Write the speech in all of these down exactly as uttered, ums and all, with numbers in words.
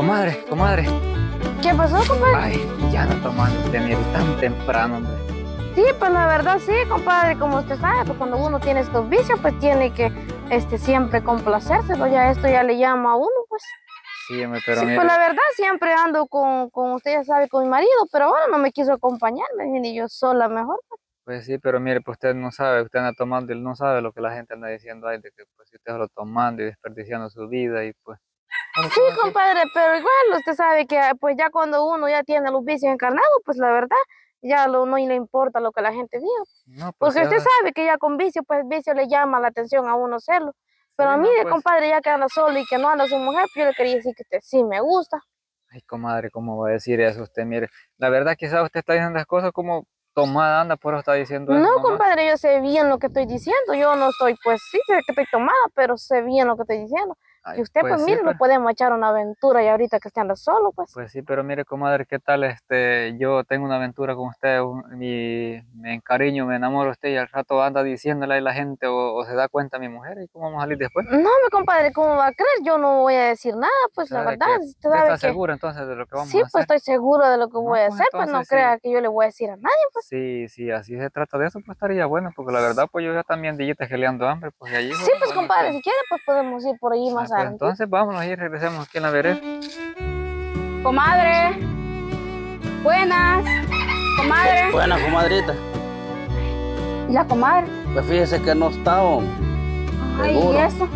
Comadre, comadre. ¿Qué pasó, compadre? Ay, ya no tomando usted ni tan temprano, hombre. Sí, pues la verdad sí, compadre. Como usted sabe, pues cuando uno tiene estos vicios, pues tiene que este, siempre complacérselo. Ya esto ya le llama a uno, pues. Sí, pero sí, pues la verdad siempre ando con, con usted ya sabe, con mi marido, pero ahora no me quiso acompañarme, ni yo sola mejor. Pues. Pues sí, pero mire, pues usted no sabe, usted anda tomando, él no sabe lo que la gente anda diciendo ahí, de que pues usted lo tomando y desperdiciando su vida y pues... Sí, compadre, pero igual usted sabe que pues ya cuando uno ya tiene los vicios encarnados, pues la verdad ya lo, no le importa lo que la gente diga. No, pues, porque usted ya... sabe que ya con vicio, pues vicio le llama la atención a uno serlo. Pero sí, a mí, no, pues... compadre, ya que anda solo y que no anda su mujer, pues yo le quería decir que usted sí me gusta. Ay, comadre, ¿cómo va a decir eso usted? Mire, la verdad quizás usted está diciendo las cosas como... Tomada, anda, por eso está diciendo eso. No, compadre, yo sé bien lo que estoy diciendo. Yo no estoy, pues sí, sé que estoy tomada, pero sé bien lo que estoy diciendo. Y usted, pues, pues mire, sí, pero... lo podemos echar una aventura y ahorita que usted anda solo, pues. Pues sí, pero mire, comadre, ¿qué tal? Este, yo tengo una aventura con usted, mi, me encariño, me enamoro de usted y al rato anda diciéndole a la gente o, o se da cuenta mi mujer y cómo vamos a salir después. No, mi compadre, ¿cómo va a creer? Yo no voy a decir nada, pues, o sea, la verdad. ¿Usted está seguro entonces de lo que vamos sí, a hacer? Sí, pues estoy seguro de lo que no, voy a pues, hacer, entonces, pues no sí. Crea que yo le voy a decir a nadie, pues. Sí, sí, así se trata de eso, pues estaría bueno, porque la verdad, pues yo ya también dijiste geleando hambre, pues de allí. Sí, pues, compadre, que... si quiere, pues podemos ir por allí más. Pues entonces vámonos y regresemos aquí en la vereda. Comadre. Buenas. Comadre. Buenas, comadrita. ¿Y la comadre? Pues fíjese que no está, hombre. Ay, ¿y eso?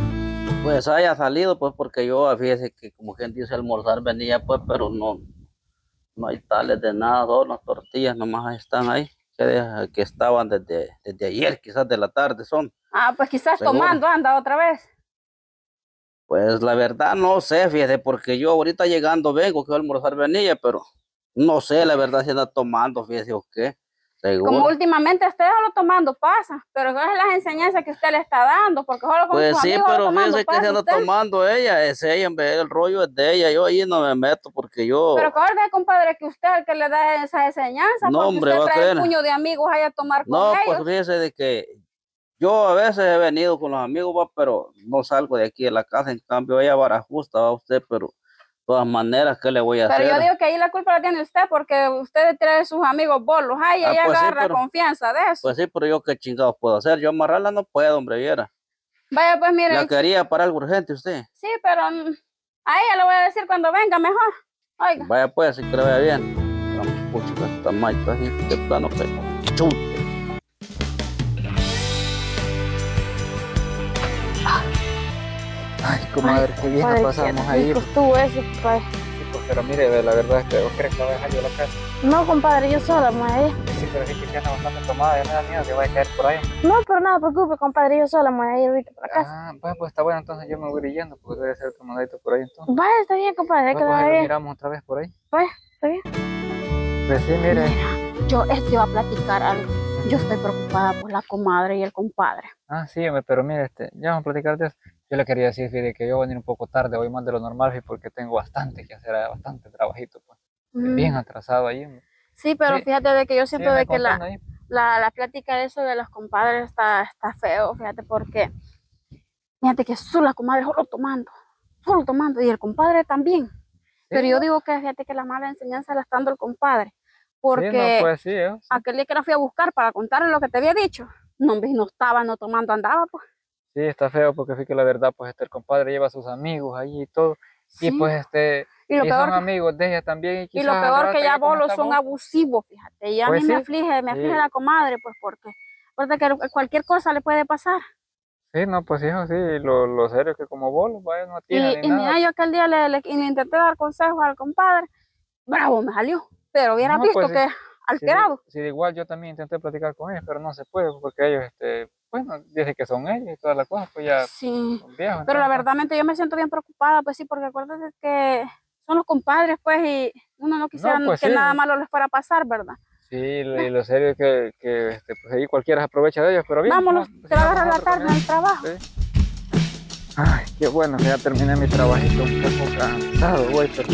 Pues haya salido, pues porque yo, fíjese que como gente dice almorzar venía, pues, pero no, no hay tales de nada, dos tortillas nomás están ahí. Que, que estaban desde, desde ayer, quizás de la tarde son. Ah, pues quizás seguro. Tomando anda otra vez. Pues la verdad no sé, fíjate, porque yo ahorita llegando vengo, que voy a almorzar venía, pero no sé, la verdad si anda tomando, fíjese o qué. Seguro. Como últimamente usted solo tomando pasa, pero ¿cuáles son las enseñanzas que usted le está dando? Porque solo con pues sus sí, amigos pero fíjese que se anda usted... tomando ella, es ella, en vez el rollo es de ella, yo ahí no me meto porque yo... Pero acuérdate, compadre, que usted es el que le da esas enseñanzas, no, porque hombre, usted trae el puño de amigos ahí a tomar con no, ellos. No, pues fíjese de que... Yo a veces he venido con los amigos, va, pero no salgo de aquí de la casa. En cambio, ella vara justa, va usted, pero de todas maneras, ¿qué le voy a pero hacer? Pero yo digo que ahí la culpa la tiene usted, porque usted trae sus amigos bolos. Ay, ah, ella pues agarra sí, pero, confianza de eso. Pues sí, pero yo qué chingados puedo hacer. Yo amarrarla no puedo, hombre, viera. Vaya, pues mire. La quería para algo urgente usted. Sí, pero a ella le voy a decir cuando venga mejor. Oiga. Vaya, pues, si que le vaya bien. Pucho, que está mal, está así, de plano, que chute. Ay, comadre, qué bien la pasamos ahí. ¿Qué estuvo eso, compadre? Sí, pues, pero mire, la verdad es que vos crees que la voy a dejar yo a la casa. No, compadre, yo sola, madre. Sí, pero es que ya anda bastante tomada, ya me da miedo que vaya a caer por ahí. No, pero no te preocupes, compadre, yo sola, madre, ahí ahorita para la casa. Ah, pues, pues está bueno, entonces yo me voy yendo, porque voy a hacer otro mandadito por ahí entonces. Vaya, está bien, compadre, hay que la vaya. Miramos otra vez por ahí. Vaya, está bien. Pues sí, mire. Mira, yo esto iba a platicar algo. Yo estoy preocupada por la comadre y el compadre. Ah, sí, pero mire, este, ya vamos a platicar de eso. Yo le quería decir, Fide, que yo voy a venir un poco tarde, voy más de lo normal, porque tengo bastante que hacer, bastante trabajito, pues. Mm. Bien atrasado ahí. Sí, pero sí, fíjate de que yo siento sí, de que la, la, la plática de eso de los compadres está, está feo, fíjate, porque fíjate que su la comadre solo tomando, solo tomando, y el compadre también. Sí, pero yo digo que fíjate que la mala enseñanza la está dando el compadre, porque sí, no, pues, sí, eh, sí. Aquel día que la fui a buscar para contarle lo que te había dicho, no, no estaba, no tomando, andaba, pues. Sí, está feo porque fíjate que la verdad, pues, este, el compadre lleva a sus amigos ahí y todo, sí. Y pues, este, y, lo y peor son que, amigos de ella también. Y, y lo peor que ya bolos son abusivos, fíjate, y a pues mí sí, me aflige, me aflige sí, la comadre, pues, porque, porque cualquier cosa le puede pasar. Sí, no, pues, hijo, sí, lo, lo serio es que como bolos, vaya, no tiene y, ni y nada. Y mira, yo aquel día le, le, le intenté dar consejos al compadre, bravo, me salió, pero hubiera no, visto pues, que... Sí. Alterado. Sí, sí, igual yo también intenté platicar con ellos, pero no se puede, porque ellos, este, bueno, dicen que son ellos y todas las cosas, pues ya sí, son viejos. Pero la verdad, yo me siento bien preocupada, pues sí, porque acuérdate que son los compadres, pues, y uno no quisiera no, pues, que sí, nada malo les fuera a pasar, ¿verdad? Sí, y lo serio es que, que este, pues ahí cualquiera se aprovecha de ellos, pero bien. Vámonos, pues, te vas a la tarde en el trabajo. Sí. Ay, qué bueno que ya terminé mi trabajito, un poco cansado, güey, pero...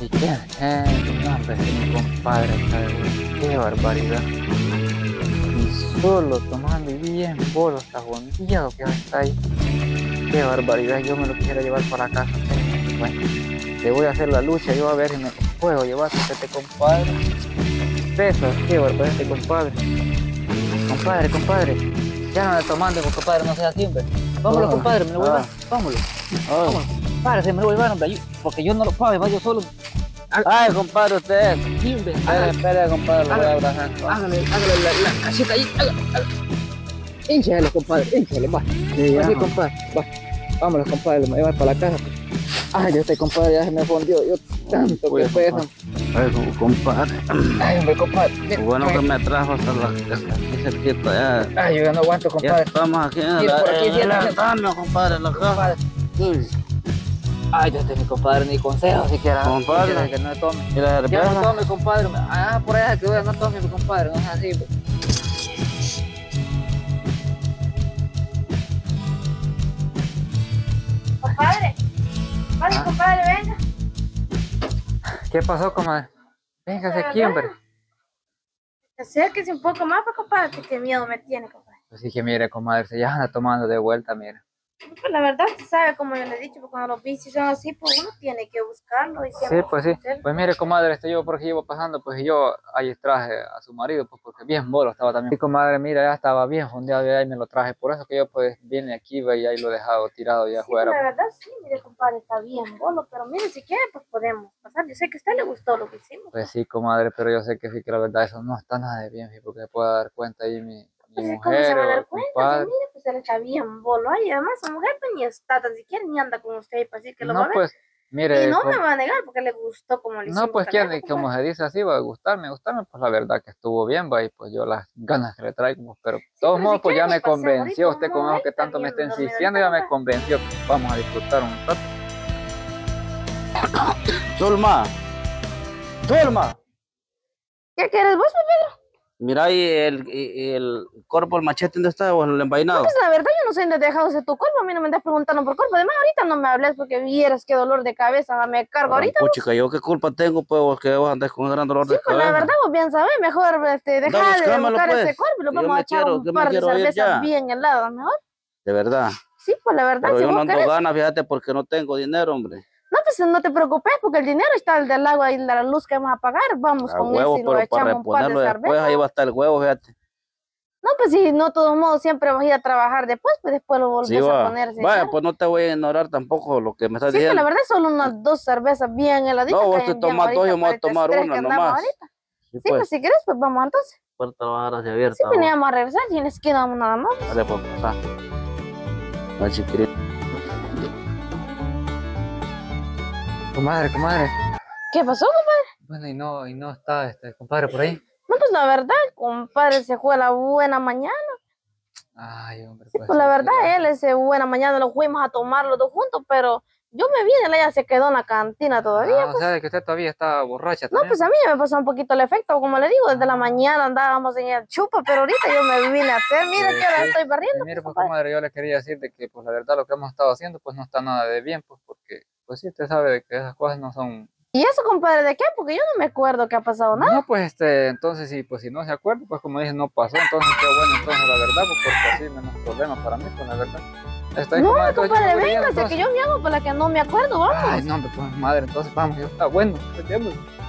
¿Y qué? Eh, no, pues mi compadre, ¿sabes? Qué barbaridad. Y solo tomando y bien bolo, está bondeado que está ahí. Qué barbaridad, yo me lo quisiera llevar para casa. Bueno. te voy a hacer la lucha, yo a ver si me puedo llevar a este compadre. Pesos, qué barbaridad este compadre. Compadre, compadre, ya no me tomando, compadre, no sea así, hombre. Vámonos, oh, compadre, me lo voy a llevar, vámonos. Vámonos, compadre, me lo voy a llevar, hombre, porque yo no lo puedo, yo solo. Ay, compadre, usted. Simple. Espera, espera, compadre, lo voy a abrazar. Hágale, hágale la casita ahí, hágale, hinchale, compadre, hinchale, va. Sí, así, compadre, va. Vámonos, compadre, me voy a llevar para la casa. Ay, este compadre ya se me fondió, yo tanto que peso. Ay, compadre. Ay, hombre, compadre. Bueno que me trajo hasta la casa. Ay, yo ya no aguanto, compadre. Estamos aquí en la casa, compadre, en la casa. Ay, yo tengo mi compadre, ni consejo siquiera. Compadre, siquiera que no tome. ¿Y la cerveza? Yo no tome, compadre. Ah, por allá que voy, no tome, mi compadre, no es así. Compadre, vale, ah. compadre, venga. ¿Qué pasó, comadre? Véngase aquí, hombre. Acérquese un poco más, pues, compadre, que miedo me tiene, compadre. Pues sí que mire, comadre, se ya anda tomando de vuelta, mira. Pues la verdad, usted sabe, como yo le he dicho, porque cuando los bichos son así, pues uno tiene que buscarlo. Y sí, pues sí. Pues mire, comadre, esto yo por aquí iba pasando, pues yo ahí traje a su marido, pues porque bien molo estaba también. Sí, comadre, mira, ya estaba bien fondeado ya y me lo traje. Por eso que yo pues vine aquí y ahí lo he dejado tirado ya afuera. Sí, la verdad, sí, mire, compadre, está bien molo, pero mire, si quiere, pues podemos pasar. Yo sé que a usted le gustó lo que hicimos. Pues sí, comadre, pero yo sé que sí, que la verdad, eso no está nada de bien, porque se puede dar cuenta ahí mi... Pues mujer, ¿cómo se va a dar cuenta? Sí, mire, pues él está bien bolo. Y además su mujer pues, ni está tan siquiera ni anda con usted para decir que lo no, va a ver. Pues, mire, y no pues, me va a negar porque le gustó como le hicimos. No, pues quien, como se dice así, va a gustarme, gustarme, pues la verdad que estuvo bien, va, y pues yo las ganas que le traigo, pero de sí, todos modos, si pues ya me convenció, usted con eso que tanto me está insistiendo, ya me convenció, vamos a disfrutar un rato. Zulma, Zulma. ¿Qué quieres vos, Pedro? Mira ahí el, el, el cuerpo, el machete, ¿dónde está? ¿O el envainado? No, pues la verdad yo no sé dónde dejados de tu cuerpo, a mí no me andas preguntando por cuerpo. Además ahorita no me hables porque vieras qué dolor de cabeza me cargo ahorita. Pues chica, ¿yo qué culpa tengo pues vos que vos andás con un gran dolor sí, de pues, cabeza? Sí, pues la verdad vos bien sabés, mejor este, dejar de buscar pues. Ese cuerpo y lo vamos a echar quiero, un par de cervezas bien heladas, mejor. ¿De verdad? Sí, pues la verdad. Pero si yo no ando querés... ganas, fíjate, porque no tengo dinero, hombre. No, pues no te preocupes, porque el dinero está el del agua y la luz que vamos a pagar. Vamos a con huevo, eso y lo echamos un par de cerveza. Después ahí va a estar el huevo, fíjate. No, pues si no, de todos modos, siempre vas a ir a trabajar después, pues después lo volvés sí, a poner. Vaya, pues no te voy a ignorar tampoco lo que me estás sí, diciendo. Sí, la verdad son unas dos cervezas bien heladitas. No, vos te tomas dos, yo me voy a tomar una nomás. Sí, sí pues. pues si quieres, pues vamos entonces. Puerta trabajar hacia abierta. Sí, veníamos a regresar y en la esquina vamos nada más. Vale, pues pasá. No, chiquirita. Comadre, comadre. ¿Qué pasó, compadre? Bueno, y no, y no está este compadre por ahí. No, pues la verdad, el compadre se fue a la buena mañana. Ay, hombre. Sí, pues, pues la verdad, sí. él ese buena mañana lo fuimos a tomar los dos juntos, pero yo me vine, él ya se quedó en la cantina todavía. Ah, pues. O sea, que usted todavía está borracha también. No, pues a mí me pasó un poquito el efecto, como le digo, desde la mañana andábamos en el chupa, pero ahorita yo me vine a hacer, mira sí, que ahora sí. estoy barriendo. Sí, mire, pues, pues comadre, yo le quería decir de que, pues la verdad, lo que hemos estado haciendo, pues no está nada de bien, pues porque... Pues sí, usted sabe que esas cosas no son... ¿Y eso, compadre, de qué? Porque yo no me acuerdo que ha pasado nada. No, pues, este, entonces, sí, pues si no se acuerda, pues como dije, no pasó, entonces, qué bueno, entonces, la verdad, pues porque así menos problemas para mí, pues la verdad. Estoy no, compadre, compadre véngase, entonces... que yo me hago por la que no me acuerdo, vamos. Ay, no, pues, madre, entonces, vamos, ya está bueno, pues,